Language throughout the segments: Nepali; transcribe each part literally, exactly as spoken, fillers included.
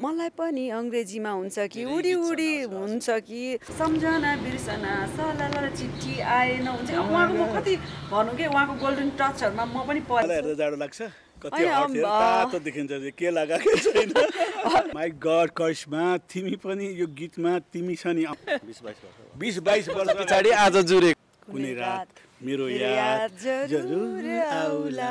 मलाई पनि अंग्रेजीमा हुन्छ कि उडी उडी हुन्छ कि सम्झना बिर्सना सलाला चिठी आएन हुन्छ उहाँको म कति भन्नु के उहाँको गोल्डन टचहरुमा म पनि पर्छ जाडो लाग्छ कति तातो देखिन्छ के लगा के छैन माइ गॉड करिश्मा तिमी पनि यो गीतमा तिमी छ नि बीस बाईस वर्ष पछाडी आज जुरे कुनै रात मेरो याद जरुर आउला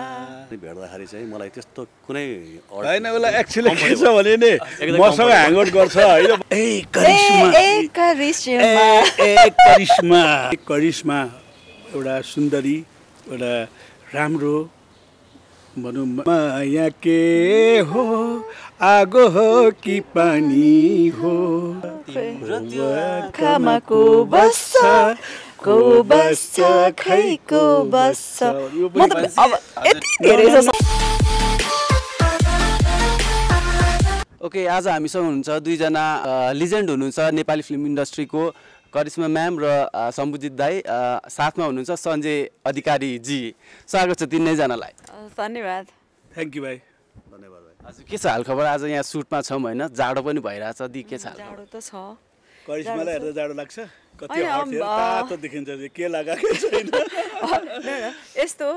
भेट्दाखेरि चाहिँ मलाई त्यस्तो कुनै हैन होला एक्चुअली के छ भने नि मसँग ह्याङ आउट गर्छ हैन ए करिश्मा ए करिश्मा ए करिश्मा करिश्मा एउटा सुन्दरी एउटा राम्रो भनौं माया के हो आगो हो कि पानी हो खामा को बस को बस खै को बस मतलब अब यति धेरै छ। ओके आज हामीसँग हुनुहुन्छ दुईजना लिजेन्ड हुनुहुन्छ नेपाली फिल्म इन्डस्ट्रीको करिश्मा म्याम र सम्भुजित दाई साथमा हुनुहुन्छ सञ्जय अधिकारी जी। स्वागत छ तिनैजनालाई। धन्यवाद। थ्यांक यू भाइ। धन्यवाद भाइ। हजुर के छ हालखबर? आज यहाँ सुटमा छौँ होइन, जाडो पनि भइरहेछ दी, के छ? जाडो त छ, करिश्मालाई हेर्दा जाडो लाग्छ कति तातो देखिन्छ के लगा के छैन यस्तो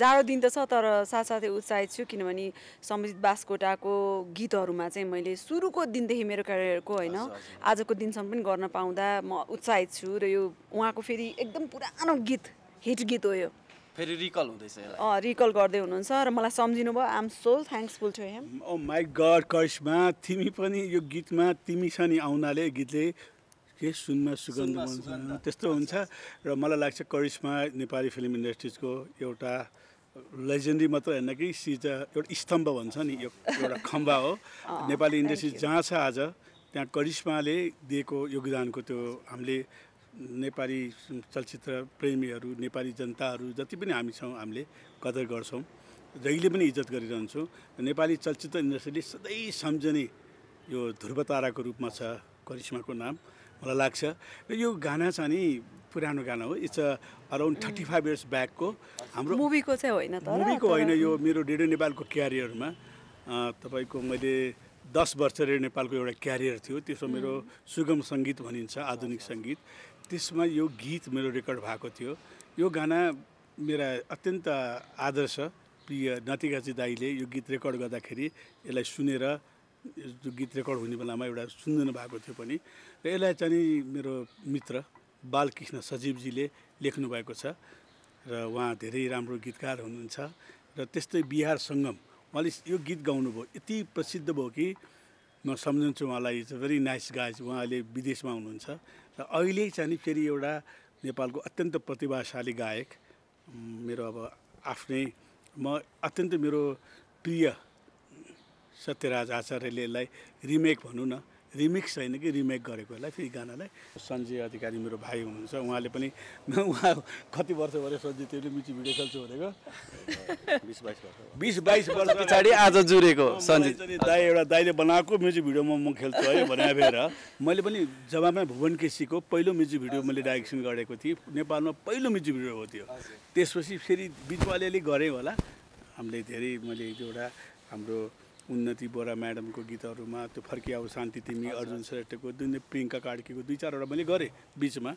जाडो दिन त छ तर साथसाथै उत्साहित छु किनभने सम्बुजित बास्कोटाको गीतहरुमा चाहिँ मैले सुरुको दिनदेखि मेरो करियरको हैन आजको दिनसम्म पनि गर्न पाउँदा म उत्साहित छु र यो उहाँको फेरि एकदम पुरानो गीत हिट गीत हो यो फेरि रिकल हुँदैछ यसलाई रिकल गर्दै हुनुहुन्छ र मलाई सम्झिनु भयो। I'm so thankful to him. Oh my God Karishma तिमी पनि यो गीतमा तिमी छ नि आउनाले गीतले के सुनमा सुगन्ध हुन्छ त्यस्तो हुन्छ र मलाई लाग्छ करिश्मा नेपाली फिल्म इन्डस्ट्रीजको एउटा लेजेन्डरी मात्र हैन कि सी इज एउटा स्तम्भ भन्छ नि एउटा खम्बा हो नेपाली इन्डस्ट्री जहाँ छ आज त्यहाँ करिश्माले दिएको योगदानको त्यो हामीले नेपाली चलचित्र प्रेमीहरू नेपाली जनताहरू जति पनि हामी छौँ हामीले कदर गर्छौँ जहिले पनि इज्जत गरिरहन्छौँ। नेपाली चलचित्र इन्डस्ट्रीले सधैँ सम्झने यो ध्रुवताराको रूपमा छ करिश्माको नाम मलाई लाग्छ र यो गाना चाहिँ नि पुरानो गाना हो। It's around thirty five years ब्याकको हाम्रो मुभीको चाहिँ होइन मुभीको होइन यो मेरो रेडियो नेपालको क्यारियरमा तपाईँको मैले दस वर्ष रेडियो नेपालको एउटा क्यारियर थियो त्यसमा मेरो सुगम सङ्गीत भनिन्छ आधुनिक सङ्गीत त्यसमा यो गीत मेरो रेकर्ड भएको थियो। यो गाना मेरा अत्यन्त आदर्श प्रिय नतिकाजी दाईले यो गीत रेकर्ड गर्दाखेरि यसलाई सुनेर यो गीत रेकर्ड हुने बेलामा एउटा सुनिदिनु भएको थियो पनि र यसलाई चाहिँ मेरो मित्र बालकृष्ण सजीवजीले लेख्नुभएको छ र उहाँ धेरै राम्रो गीतकार हुनुहुन्छ र त्यस्तै बिहार सङ्गम उहाँले यो गीत गाउनुभयो यति प्रसिद्ध भयो कि म सम्झन्छु उहाँलाई। It's very nice guys. उहाँले विदेशमा हुनुहुन्छ र अहिले चाहिँ फेरि एउटा नेपालको अत्यन्त प्रतिभाशाली गायक मेरो अब आफ्नै म अत्यन्त मेरो प्रिय सत्यराज आचार्यले यसलाई रिमेक भनौँ न रिमिक्स होइन कि रिमेक गरेको यसलाई फेरि गानालाई। सञ्जय अधिकारी मेरो भाइ हुनुहुन्छ उहाँले पनि उहाँ कति वर्ष भयो सञ्जय तिमीले मिची भिडियो चल्छु भनेको बिस बाइस वर्ष बिस बाइस वर्ष पछाडि आज जुरेको सञ्जय दाई एउटा दाईले बनाएको म्युजिक भिडियोमा म खेल्छु है भने फेर मैले पनि जवाबमा भुवन केसीको पहिलो म्युजिक भिडियो मैले डाइरेक्सन गरेको थिएँ नेपालमा पहिलो म्युजिक भिडियो हो त्यो। त्यसपछि फेरि बिचमा अलिअलि गरेँ होला हामीले धेरै मैले एउटा हाम्रो उन्नति बोरा म्याडमको गीतहरुमा त्यो फर्किआऊ शान्ति तिमी अर्जुन श्रेष्ठको दुई प्रियङ्का कार्कीको दुई चारवटा मैले गरेँ बीचमा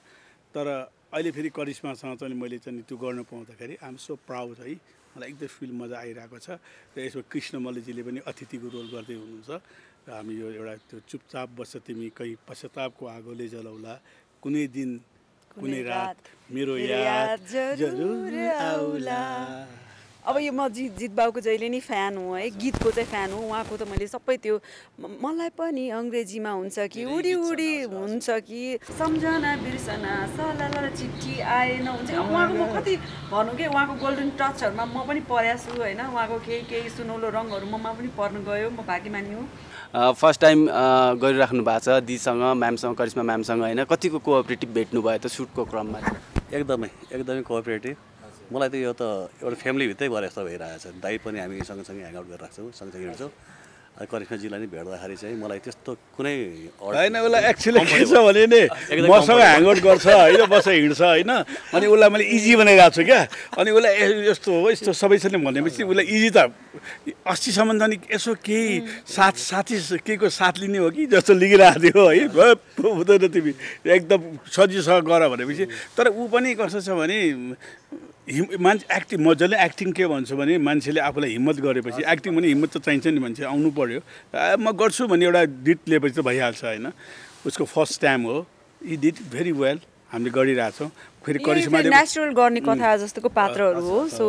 तर अहिले फेरि करिश्मासँग चाहिँ मैले चाहिँ त्यो गर्न पाउँदाखेरि आइएम सो प्राउड है मलाई एकदम फिल मजा आइरहेको छ। र यसमा कृष्ण मल्लजीले पनि अतिथिको रोल गर्दै हुनुहुन्छ र हामी यो एउटा त्यो चुपचाप बस्छ तिमी कहीँ पश्चातापको आगोले जलाउला कुनै दिन कुनै रात मेरो याद जरुर आउला। अब यो म जित जितबाबुको जहिले नि फ्यान हो है गीतको चाहिँ फ्यान हो उहाँको त मैले सबै त्यो मलाई पनि अंग्रेजीमा हुन्छ कि उडी उडी हुन्छ कि सम्झना बिर्सना सलाला चिठी आएन हुन्छ उहाँको म कति भन्नु के उहाँको गोल्डन टचहरुमा म पनि परेको छु होइन उहाँको केही केही सुनौलो रङहरुमा पनि पर्न गयो म भाग्यमानी हुँ। फर्स्ट टाइम गरिराख्नु भएको छ दीसँग म्यामसँग करिश्मा म्यामसँग होइन कतिको कोअपरेटिभ भेट्नुभयो त सुटको क्रममा? एकदमै एकदमै कोअपरेटिभ। मलाई त यो त एउटा फ्यामिलीभित्रै भएर यस्तो भइरहेको छ। दाई पनि हामी सँगसँगै ह्याङआउट गरिरहेको छौँ सँगसँगै हिँड्छौँ करिश्मा जी भेट्दाखेरि चाहिँ मलाई त्यस्तो कुनै हैन उला एक्चुअली के छ भने नि मसँग ह्याङआउट गर्छ हैन बस हिँड्छ हैन अनि उलाई मैले इजी बनाइराख् छु क्या अनि उलाई यस्तो हो यस्तो सबैसँग भनेपछि उलाई इजी त अस्सी सम्म नि यसो केही साथ साथी केको साथ लिने हो कि जस्तो लिगिराख दियो है हुँदैन तिमी एकदम सजिलोसँग गर भनेपछि तर उ पनि कस्तो छ भने हिम मान्छे एक्टिङ मजाले एक्टिङ के भन्छु भने मान्छेले आफूलाई हिम्मत गरेपछि एक्टिङ पनि हिम्मत त चाहिन्छ नि मान्छे आउनु पर्यो म गर्छु भने एउटा डिट लिएपछि त भइहाल्छ होइन उसको फर्स्ट टाइम हो इ डिड भेरी वेल हामीले गरिरहेछौँ फेरि करिश्माले नेचुरल गर्ने कथा जस्तोको पात्रहरू हो सो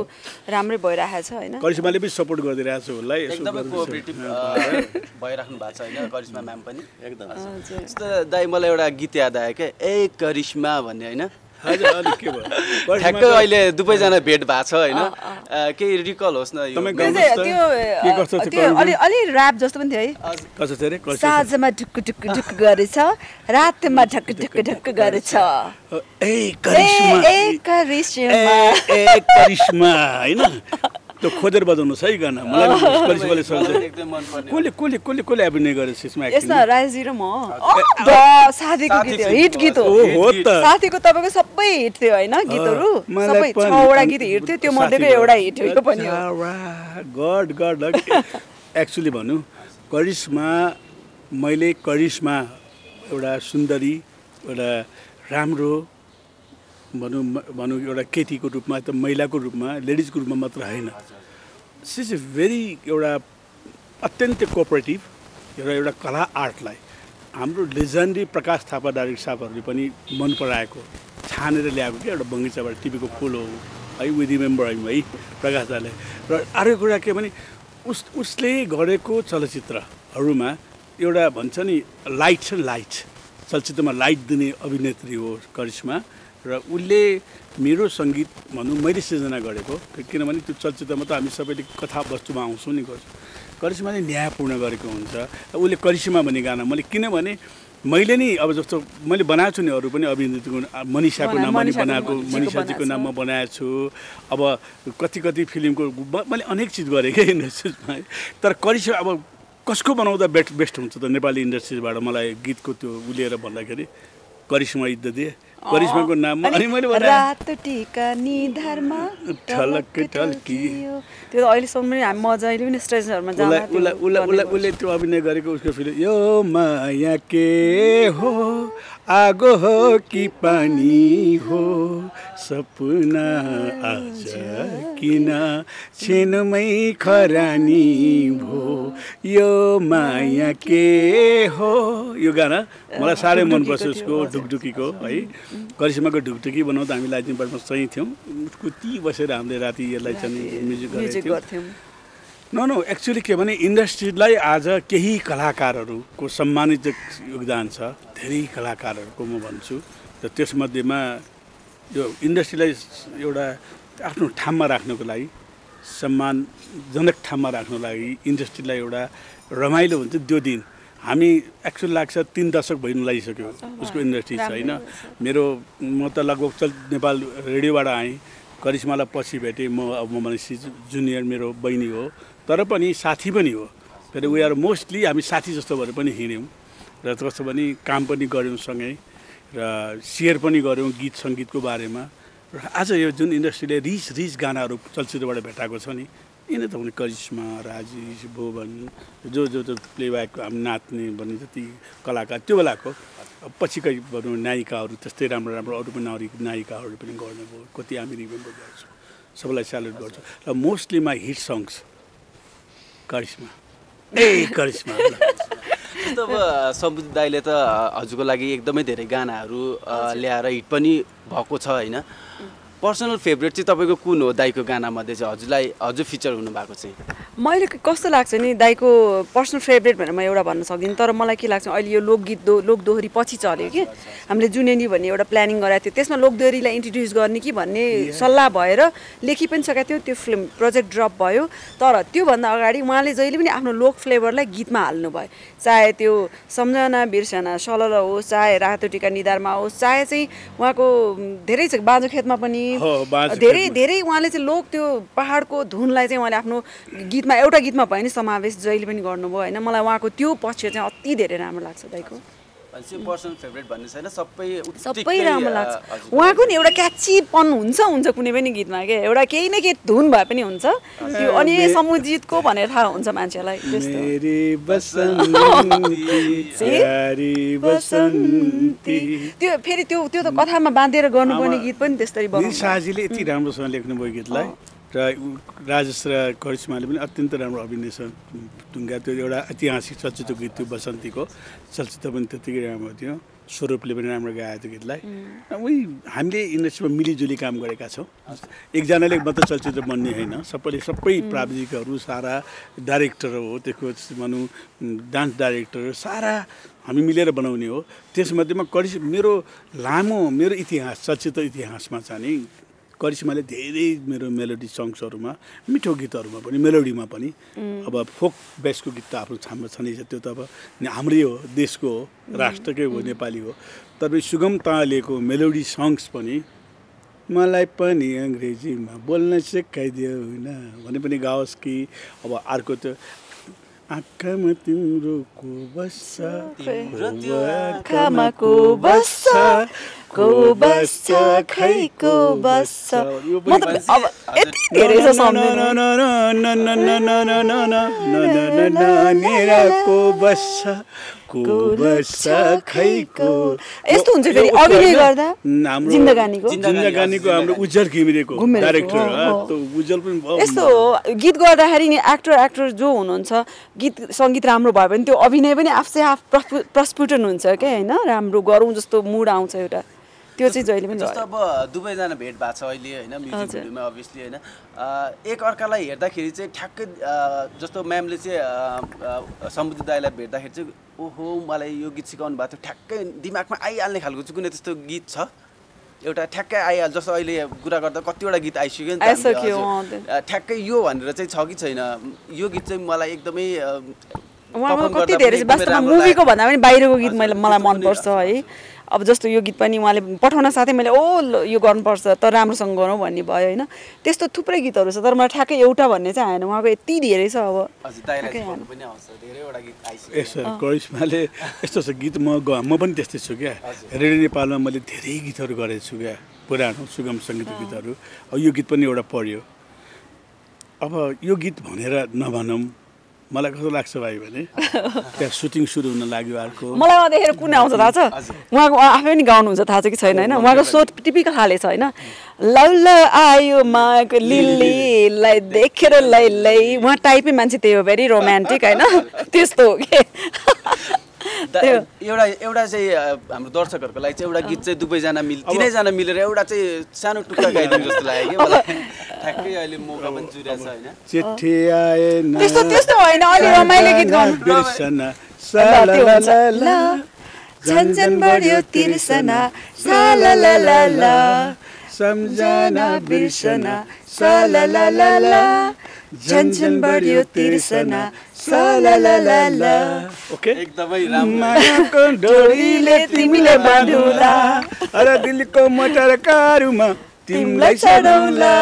राम्रै भइरहेको छ होइन करिश्माले पनि सपोर्ट गरिरहेको छ उसलाई एकदमै कोअपरेटिभ भइराख्नु भएको छ हैन करिश्मा म्याम पनि एकदम जस्तो दाइ मलाई एउटा गीत याद आयो के ए करिश्मा भन्ने हैन ठ्याक्क अहिले दुबैजना भेट भएको छ हैन केही रिकल होस् न यो त्यो अलि अलि र्‍याप जस्तो पनि थियो है कस्तो थियो रे साँझमा ढुक ढुक ढुक गरेछ रातमा ढक ढक ढक गरेछ ए करिश्मा ए करिश्मा ए करिश्मा हैन त्यो खोजेर बजाउनुस् है गाना मलाई करिश्माले एकदम मन पर्ने कोले कोले कोले कोले अभिनय गरेछ यसमा यसमा राजेश र म द साथीको गीत हिट गीत हो साथीको तपाईको सबै हिट थियो हैन गीतहरु सबै छ वटा गीत हिट थियो त्यो मध्येको एउटा हिट हो यो पनि गड गड एक्चुअली भन्नु करिश्मा मैले करिश्मा एउटा सुन्दरी एउटा राम्रो भनौँ भनौँ एउटा केटीको रूपमा त महिलाको रूपमा लेडिजको रूपमा मात्र होइन सी इज ए भेरी एउटा अत्यन्त कोअपरेटिभ एउटा एउटा कला आर्टलाई हाम्रो लेजेन्डरी प्रकाश थापा डाइरेक्टर साहबहरूले पनि मन पराएको छानेर ल्याएको क्या एउटा बगैँचाबाट टिपेको फुल हो है वी रिमेम्बर हिम है प्रकाश दाले र अर्को कुरा के भने उस उसले गरेको चलचित्रहरूमा एउटा भन्छ नि लाइट छ लाइट चलचित्रमा लाइट दिने अभिनेत्री हो करिश्मा र उसले मेरो सङ्गीत भनौँ मैले सृजना गरेको किनभने त्यो चलचित्रमा त हामी सबैले कथा वस्तुमा आउँछौँ नि गर्छौँ करिश्माले न्यायपूर्ण गरेको हुन्छ उसले करिश्मा भन्ने गाना मैले किनभने मैले नि अब जस्तो मैले बनाएको छु नि अरू पनि अभिनेत्रीको मनिषाको नाममा बनाएको मनिषाजीको नाममा बनाएको छु अब कति कति फिल्मको मैले अनेक चिज गरेँ कि इन्डस्ट्रिजमा तर करिश्मा अब कसको बनाउँदा बेस्ट बेस्ट हुन्छ त नेपाली इन्डस्ट्रिजबाट मलाई गीतको त्यो उलिएर भन्दाखेरि करिश्मा इज्जत दिए करिश्माको नाममा अनि मैले भने रात टीका निधारमा ठलक ठल्की त्यो अहिले सम्म हामी मजाले पनि स्टेजहरुमा जाँदा उले उले उले त्यो अभिनय गरेको उसको फिल्म यो माया के हो आगो हो कि पानी हो सपना आज किन छेनुमै खरानी भो यो माया के हो यो गाना मलाई साह्रै मनपर्छ उसको ढुकढुकीको है करिश्माको ढुकढुकी बनाउँदा हामी लाइटिङ पार्टमा सही थियौँ उसको ती बसेर हामीले राति यसलाई चाहिँ म्युजिक गर्थ्यौँ न न एक्चुअली के भने इन्डस्ट्रीलाई आज केही कलाकारहरूको सम्मानित योगदान छ धेरै कलाकारहरूको म भन्छु र त्यसमध्येमा यो इन्डस्ट्रीलाई एउटा आफ्नो ठाउँमा राख्नको लागि सम्मानजनक ठाउँमा राख्नको लागि इन्डस्ट्रीलाई एउटा रमाइलो हुन्छ त्यो दिन हामी एक्चुअल लाग्छ तीन दशक भइ नलागिसक्यो उसको इन्डस्ट्री छैन मेरो म त लगभग चल नेपाल रेडियोबाट आएँ करिश्मालाई पछि भेटेँ म अब म मनिषी जुनियर मेरो बहिनी हो तर पनि साथी पनि हो फेरि वी आर मोस्टली हामी साथी जस्तो भएर पनि हिँड्यौँ र कस्तो भने काम पनि गऱ्यौँ सँगै र सेयर पनि गऱ्यौँ गीत सङ्गीतको बारेमा र आज यो जुन इन्डस्ट्रीले रिच रिच गानाहरू चलचित्रबाट भेटाएको छ नि यिनी त हुने करिश्मा राजेश भुवन जो जो जो प्लेब्याक हामी नाच्ने भन्ने जति कलाकार त्यो बेलाको पछिकै भनौँ नायिकाहरू त्यस्तै राम्रो राम्रो अरू पनि नारी नायिकाहरू पनि गर्नुभयो कति हामी रिमेम्बर गर्छौँ सबैलाई स्यालुट गर्छौँ र mostly my hit songs Karishma ए करिश्मा तब सङ्गीत दाइले त हजुरको लागि एकदमै धेरै गानाहरू ल्याएर हिट पनि भएको छ होइन पर्सनल फेभरेट चाहिँ तपाईँको कुन हो दाइको गानामध्ये चाहिँ हजुरलाई हजुर फिचर हुनुभएको चाहिँ मैले कस्तो लाग्छ नि दाइको पर्सनल फेभरेट भनेर म एउटा भन्न सक्दिनँ तर मलाई के लाग्छ अहिले यो लोकगीत दो लोकदोहोरी पछि चल्यो कि हामीले जुनेनी भन्ने एउटा प्लानिङ गराएको थियो त्यसमा लोकदोहोरीलाई इन्ट्रोड्युस गर्ने कि भन्ने सल्लाह भएर लेखि पनि सकेको थियो त्यो फिल्म प्रोजेक्ट ड्रप भयो तर त्योभन्दा अगाडि उहाँले जहिले पनि आफ्नो लोक फ्लेभरलाई गीतमा हाल्नुभयो चाहे त्यो सम्झना बिर्सना सलल होस् चाहे रातो टीका निधारमा होस् चाहे चाहिँ उहाँको धेरै छ बाँझो खेतमा पनि कि धेरै धेरै उहाँले चाहिँ लोक त्यो पहाडको धुनलाई चाहिँ उहाँले आफ्नो गीतमा एउटा गीतमा भए नि समावेश जहिले पनि गर्नुभयो हैन। मलाई उहाँको त्यो पक्ष चाहिँ अति धेरै राम्रो लाग्छ दाइको। अनि पर्सनल फेभरेट भन्ने छैन, सबै सबै राम्रो लाग्छ। उहाँको नि एउटा क्याचीपन हुन्छ हुन्छ कुनै पनि गीतमा के एउटा केही न केही धुन भए पनि हुन्छ त्यो। अनि सम्बुजितको भनेर थाहा हुन्छ मान्छेलाई त्यस्तो। त्यो फेरि त्यो त्यो त कथामा बाँधेर गर्नुपर्ने गीत पनि त्यसरी बनाउनु। निशाजीले यति राम्रोसँग लेख्नुभयो गीतलाई र राजेश र करिश्माले पनि अत्यन्त राम्रो अभिनय छ ढुङ्गा। त्यो एउटा ऐतिहासिक चलचित्र गीत थियो बसन्तीको, चलचित्र पनि त्यतिकै राम्रो थियो, स्वरूपले पनि राम्रो गाएको थियो गीतलाई। उही हामीले इन्डस्ट्रीमा मिलिजुली काम गरेका छौँ, एकजनाले मात्र चलचित्र बन्ने होइन, सबैले सबै प्राविधिकहरू सारा डाइरेक्टर हो त्यसको भनौँ डान्स डाइरेक्टर सारा हामी मिलेर बनाउने हो। त्यसमध्येमा करिश्मा मेरो लामो मेरो इतिहास चलचित्र इतिहासमा छ नि करिश्माले धेरै मेरो मेलोडी सङ्ग्सहरूमा मिठो गीतहरूमा पनि मेलोडीमा पनि अब फोक बेसको गीत त आफ्नो छाममा छँदैछ, त्यो त अब हाम्रै हो, देशको हो, राष्ट्रकै हो, नेपाली हो। तर सुगमतालेको मेलोडी सङ्ग्स पनि मलाई पनि अङ्ग्रेजीमा बोल्न सिकाइदियो होइन भने पनि गाओस् कि। अब अर्को त्यो आँखामा तिम्रो को बस्छ जिन्दगानीको हाम्रो उज्जवल घिमिरेको डाइरेक्टर उज्जवल पनि यस्तो गीत गर्दाखेरि नि एक्टर एक्टर जो हुनुहुन्छ गीत सङ्गीत राम्रो भयो भने त्यो अभिनय पनि आफै आफ प्रस्फुटन हुन्छ क्या होइन, राम्रो गरौँ जस्तो मुड आउँछ एउटा। त्यो चाहिँ जहिले पनि जस्तो अब दुवैजना भेट भएको छ अहिले होइन म्युजिक भिडियोमा अभियसली होइन, एक अर्कालाई हेर्दाखेरि चाहिँ ठ्याक्कै जस्तो म्यामले चाहिँ सम्बुजित दाईलाई भेट्दाखेरि चाहिँ ओहो मलाई यो गीत सिकाउनु भएको थियो ठ्याक्कै दिमागमा आइहाल्ने खालको चाहिँ कुनै त्यस्तो गीत छ एउटा ठ्याक्कै आइहाल्छ? जस्तो अहिले कुरा गर्दा कतिवटा गीत आइसक्यो नि ठ्याक्कै यो भनेर चाहिँ छ कि छैन यो गीत चाहिँ मलाई एकदमै उहाँमा कति धेरै वास्तवमा मुभीको भन्दा पनि बाहिरको गीत मैले मलाई मनपर्छ है। अब जस्तो यो गीत पनि उहाँले पठाउन साथै मैले ओ यो गर्नुपर्छ तर राम्रोसँग गरौँ भन्ने भयो होइन, त्यस्तो थुप्रै गीतहरू छ तर मलाई ठ्याक्कै एउटा भन्ने चाहिँ आएन, उहाँको यति धेरै छ। अब यसो करिश्माले यस्तो छ गीत म म पनि त्यस्तै छु क्या, रेडियो नेपालमा मैले धेरै गीतहरू गरेको छु क्या पुरानो सुगम सङ्गीत गीतहरू। अब यो गीत पनि एउटा पढ्यो, अब यो गीत भनेर नभनौँ मलाई कस्तो लाग्छ भाइ भने त्यहाँ सुटिङ सुरु हुन लाग्यो अर्को मलाई अँध्याएर कुन आउँछ थाहा छ? उहाँको आफै पनि गाउनुहुन्छ थाहा छ कि छैन होइन, उहाँको स्वर टिपिकल खाले छ होइन। लौल आयो माको लिलीलाई देखेर लैलै उहाँ टाइपै मान्छे त्यही हो भेरी रोमान्टिक होइन त्यस्तो हो कि। एउटा एउटा चाहिँ हाम्रो दर्शकहरूको लागि चाहिँ एउटा गीत चाहिँ दुवैजना मिल तिनैजना मिलेर एउटा चाहिँ सानो टुक्रा गाइदिनु जस्तो लाग्यो कि मलाई ठ्याक्कै अहिले मौका पनि जुरेछ हैन। चिठी आएन त्यस्तो त्यस्तो हैन अलि रमाइलो गीत गाउनु सलालाला झनझन बढ्यो तिर्सना सलालाला सम्झना बिर्सना सलालाला झनझन बढ्यो तिर्सना सलालाला। ओके एकदमै राम्रो मायाको डोरीले तिमीले बाँधौला अरे दिलको मोटर कारुमा तिमीलाई चढौला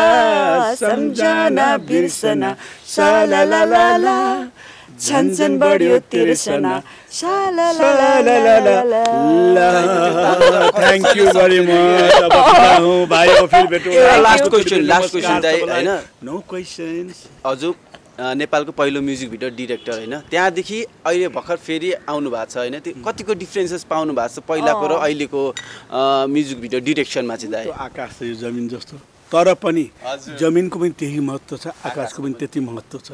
सम्झना बिर्सना सलालाला झनझन बढ्यो तिर्सना सलालाला। Thank you very much. अब हूं भाइ अब फेरि भेटौँ। लास्ट क्वेशन लास्ट क्वेशन चाहिँ हैन नो क्वेशन्स। हजुर नेपालको पहिलो म्युजिक भिडियो डिरेक्टर होइन, त्यहाँदेखि अहिले भर्खर फेरि आउनु भएको छ होइन, त्यो कतिको डिफ्रेन्सेस पाउनु भएको छ पहिलाको र अहिलेको म्युजिक भिडियो डिरेक्सनमा चाहिँ? आकाश छ यो जमिन जस्तो तर पनि जमिनको पनि त्यही महत्त्व छ, आकाशको पनि त्यति महत्त्व छ।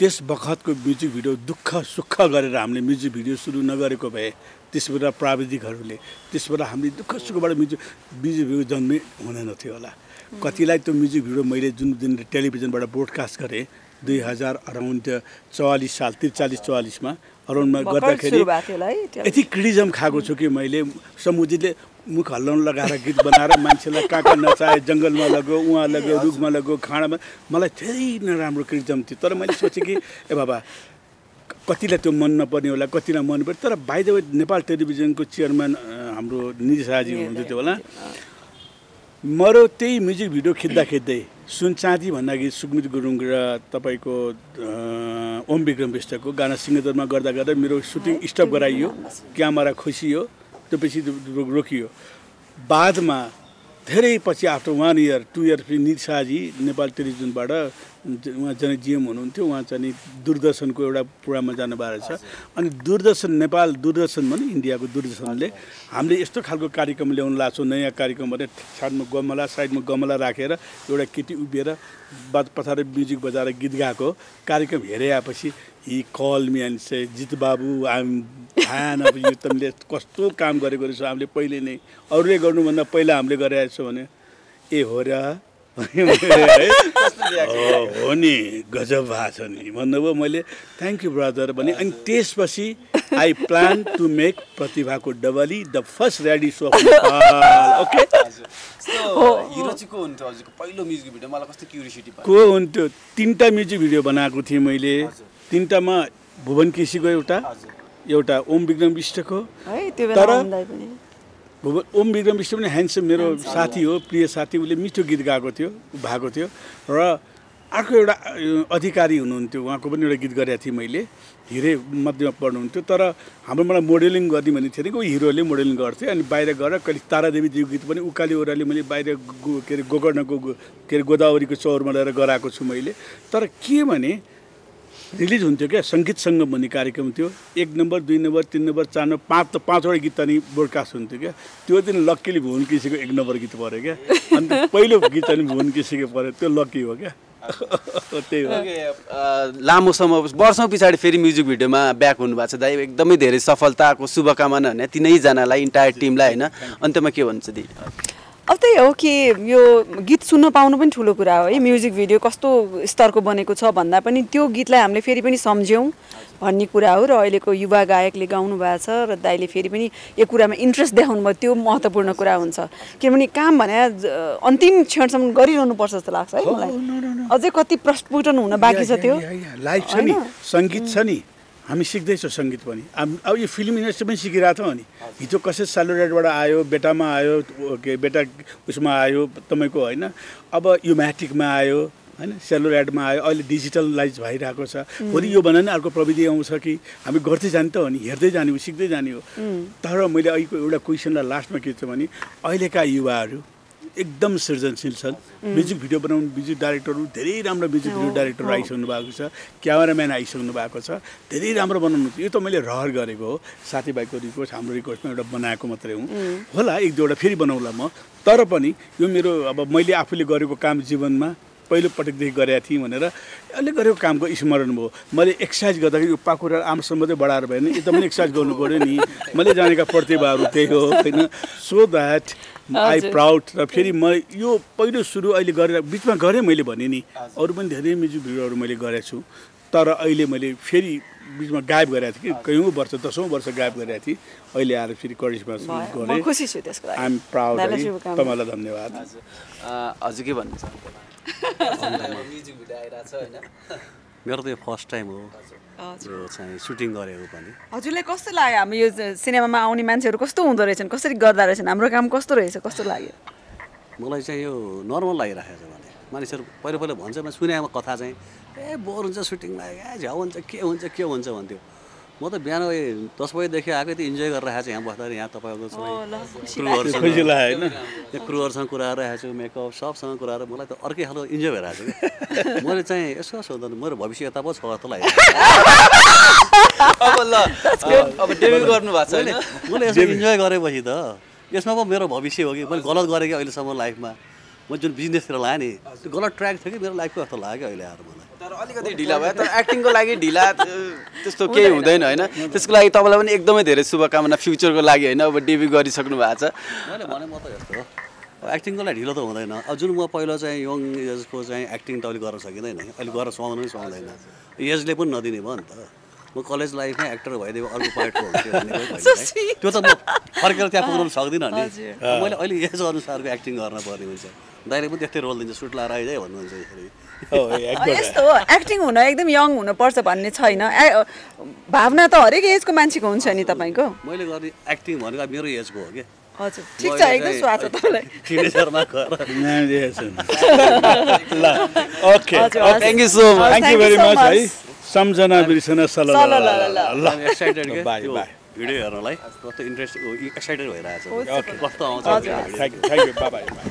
त्यस बखतको म्युजिक भिडियो दुःख सुख गरेर हामीले म्युजिक भिडियो सुरु नगरेको भए त्यसबाट प्राविधिकहरूले त्यसबाट हामीले दुःख सुखबाट म्युजिक म्युजिक भिडियो जन्मे हुँदैन थियो होला। कतिलाई त्यो म्युजिक भिडियो मैले जुन दिन टेलिभिजनबाट ब्रोडकास्ट गरेँ दुई हजार अराउन्ड चौवालिस साल त्रिचालिस चौवालिसमा अराउन्डमा गर्दाखेरि यति क्रिटिजम खाएको छु कि मैले सम्बुजितले मुख हल्लाउनु लगाएर गीत बनाएर मान्छेलाई कहाँ कहाँ नचाए जङ्गलमा लग्यो उहाँ लग्यो रुखमा लग्यो खाँडामा मलाई धेरै नराम्रो क्रिटिजम थियो। तर मैले सोचेँ कि ए बाबा कतिलाई त्यो मन नपर्ने होला कतिलाई मन पर्ने। तर बाइ द वे नेपाल टेलिभिजनको चेयरम्यान हाम्रो निशाजी हुनुहुन्थ्यो होला मेरो त्यही म्युजिक भिडियो खिच्दा खिच्दै सुनचाँदी भन्ने गीत सुमित गुरुङ र तपाईको ओम विक्रम बिष्टको गाना सिङ्गरमा गर्दा गर्दा मेरो सुटिङ स्टप गराइयो, क्यामेरा खोसियो, त्यसपछि रोकियो। बादमा धेरै पछि after one year two year फेरि निशाजी नेपाल टेलिभिजनबाट उहाँ चाहिँ जिएम हुनुहुन्थ्यो, उहाँ चाहिँ दूरदर्शनको एउटा प्रोग्राममा जानुभएको रहेछ। अनि दूरदर्शन नेपाल दूरदर्शन भने इन्डियाको दूरदर्शनले हामीले यस्तो खालको कार्यक्रम ल्याउनु लाग्छ, नयाँ कार्यक्रम भने साइडमा गमला साइडमा गमला राखेर एउटा केटी उभिएर बाद पछाडि म्युजिक बजाएर गीत गाएको कार्यक्रम हेरेपछि यी कल मी अनि चाहिँ जित बाबु आम भ्यान अब यो तिमीले कस्तो काम गरेको रहेछ, हामीले पहिले नै अरूले गर्नुभन्दा पहिला हामीले गरेको छ भने ए हो र हो नि, गजब भएको छ नि भन्नुभयो। मैले थ्याङ्क यू ब्रदर भने अनि त्यसपछि आई प्लान टु मेक प्रतिभाको डबली the first ready so okay पहिलो म्युजिक भिडियो मलाई कस्तो क्युरियोसिटी को हुन्थ्यो। तिनवटा म्युजिक भिडियो बनाएको थिएँ मैले, तिनवटामा भुवन केसीको एउटा एउटा ओम विक्रम बिष्टको, तर भुवन ओम विक्रम बिष्ट पनि ह्यान्डसम मेरो साथी हो, प्रिय साथी, उसले मिठो गीत गाएको थियो भएको थियो। र अर्को एउटा अधिकारी हुनुहुन्थ्यो, उहाँको पनि एउटा गीत गरेको थिएँ मैले, हिरे मध्यमा पढ्नुहुन्थ्यो, तर हाम्रो मलाई मोडेलिङ गर्ने भन्ने थियो कि हिरोले मोडेलिङ गर्थ्यो। अनि बाहिर गएर कहिले तारादेवीजीको गीत पनि उकाली ओह्राली मैले बाहिर के अरे गोकर्णको के अरे गोदावरीको चौरमा लिएर गराएको छु मैले। तर के भने रिलिज हुन्थ्यो क्या सङ्गीत सङ्गम भन्ने कार्यक्रम थियो, एक नम्बर दुई नम्बर तिन नम्बर चार नम्बर पाँच पाँचवटा गीत अनि ब्रोडकास्ट हुन्थ्यो क्या। त्यो दिन लक्कीले भुवन केसीको एक नम्बर गीत पऱ्यो क्या, अन्त पहिलो गीत अनि भुवन केसीको पऱ्यो, त्यो लक्की हो क्या। त्यही हो, लामो समय वर्षौँ पछाडि फेरि म्युजिक भिडियोमा ब्याक हुनुभएको छ दाइ, एकदमै धेरै सफलताको शुभकामना हुने तिनैजनालाई, इन्टायर टिमलाई होइन। अन्त्यमा के भन्छ दिदी? अब त्यही हो कि यो गीत सुन्न पाउनु पनि ठुलो कुरा हो है, म्युजिक भिडियो कस्तो स्तरको बनेको छ भन्दा पनि त्यो गीतलाई हामीले फेरि पनि सम्झ्यौँ भन्ने कुरा हो। र अहिलेको युवा गायकले गाउनु भएको छ र दाइले फेरि पनि यो कुरामा इन्ट्रेस्ट देखाउनु भयो, त्यो महत्त्वपूर्ण कुरा हुन्छ। किनभने काम भने अन्तिम क्षणसम्म गरिरहनुपर्छ जस्तो लाग्छ है मलाई, अझै कति प्रस्फुटन हुन बाँकी छ। त्यो लाइफ छ नि, सङ्गीत छ नि, हामी सिक्दैछौँ सङ्गीत पनि। अब यो फिल्म इन्डस्ट्री पनि सिकिरहेको थियौँ नि, हिजो कसै सेलोराइडबाट आयो, बेटामा आयो, के बेटा उसमा आयो तपाईँको होइन, अब यो म्याटिकमा आयो होइन, सेलोराइडमा आयो, अहिले डिजिटलाइज भइरहेको छ। भोलि योभन्दा नि अर्को प्रविधि आउँछ कि हामी गर्दै जाने त हो नि, हेर्दै जाने हो, सिक्दै जाने हो। तर मैले अहिलेको एउटा क्वेसनलाई लास्टमा के छ भने अहिलेका युवाहरू एकदम सृजनशील छन्, म्युजिक भिडियो बनाउने म्युजिक डाइरेक्टरहरू धेरै राम्रो म्युजिक भिडियो डाइरेक्टर आइसक्नु भएको छ, क्यामेराम्यान आइसक्नु भएको छ, धेरै राम्रो बनाउनु। यो त मैले रहर गरेको हो, साथीभाइको रिक्वेस्ट हाम्रो रिक्वेस्टमा एउटा बनाएको मात्रै हुँ होला, एक दुईवटा फेरि बनाउला म। तर पनि यो मेरो अब मैले आफूले गरेको काम जीवनमा पहिलोपटकदेखि गरेका थिएँ भनेर अहिले गरेको कामको स्मरण भयो। मैले एक्सर्साइज गर्दाखेरि यो पाखुरा आमसम्म मात्रै बढाएर भएन, यता पनि एक्सर्साइज गर्नु पऱ्यो नि, मैले जानेका प्रतिभाहरू त्यही हो होइन। So that I proud. र फेरि म यो पहिलो सुरु अहिले गरेर बिचमा गरेँ मैले भने नि, अरू पनि धेरै म्युजिक भिडियोहरू मैले गरेको छु, तर अहिले मैले फेरि बिचमा गायब गरेको थिएँ कि कयौँ वर्ष दसौँ वर्ष गायब गरेको थिएँ, अहिले आएर फेरि करिश्मा गरेँ। आई एम प्राउड, तपाईँलाई धन्यवाद। हजुर के भन्नुहुन्छ? मेरो त यो फर्स्ट टाइम हो चाहिँ सुटिङ गरेको पनि। हजुरलाई कस्तो लाग्यो हाम्रो यो सिनेमामा आउने मान्छेहरू कस्तो हुँदो रहेछन्, कसरी गर्दा रहेछन्, हाम्रो काम कस्तो रहेछ, कस्तो लाग्यो? मलाई चाहिँ यो नर्मल लागिरहेको छ भने मानिसहरू पहिला पहिला भन्छ, मैले सुनेमा कथा चाहिँ ए बोर हुन्छ सुटिङ लाग्यो, ए झ्याउ हुन्छ, के हुन्छ के हुन्छ भन्थ्यो। म त बिहान दस बजीदेखि आएको त्यो इन्जोय गरेर आएको छु, यहाँ बस्दा यहाँ तपाईँको क्रुहरूसँग कुरा गरिरहेको छु, मेकअप सबसँग कुरा गरेर मलाई त अर्कै खालको इन्जोय भइरहेको छ कि। मैले चाहिँ यसो सोध्दा मेरो भविष्य यता पो छ जस्तो लाग्यो। मैले यसो इन्जोय गरेपछि त यसमा पो मेरो भविष्य हो कि मैले गलत गरेँ कि अहिलेसम्म लाइफमा, म जुन बिजनेसतिर लाएँ नि त्यो गलत ट्र्याक थियो कि मेरो लाइफको जस्तो लाग्यो अहिले आएर मलाई। तर अलिकति ढिला भयो, तर एक्टिङको लागि ढिला त्यस्तो केही हुँदैन होइन। त्यसको लागि तपाईँलाई पनि एकदमै धेरै शुभकामना फ्युचरको लागि होइन, अब डेब्यू गरिसक्नु भएको छ। मैले भने म त यस्तो हो, एक्टिङको लागि ढिलो त हुँदैन। अब जुन म पहिलो चाहिँ यङ एजको चाहिँ एक्टिङ त अहिले गर्न सकिँदैन, अहिले गर्न सुहाउनु पनि सुहाउँदैन, एजले पनि नदिने भयो नि त। म कलेज लाइफमै एक्टर भइदियो अर्को पार्टको त्यो त म फर्केर त्यहाँ पुग्नु सक्दिनँ नि, मैले अहिले एज अनुसारको एक्टिङ गर्न पर्ने हुन्छ। दाइले पनि त्यस्तै रोल दिन्छ, सुट लगाएर आइजाइ भन्नुहुन्छ। यस्तो हो एक्टिङ हुन एकदम यङ हुनुपर्छ भन्ने छैन, भावना त हरेक एजको मान्छेको हुन्छ नि। तपाईँको मैले गर्ने एक्टिङ भनेको मेरो एजको हो क्या, हजुर ठीक छ एकदम स्वागत छ तपाईलाई चिनी शर्मा कर नाम दिए छ ल okay thank you so much thank you very much है सम्झना बिर्सन सल्लल्लाहु अलैहि एक्साइटेड बाय बाय भिडियो हेर्नलाई कस्तो इन्ट्रेस्ट एक्साइटेड भइराछ कस्तो आउँछ thank you thank you bye bye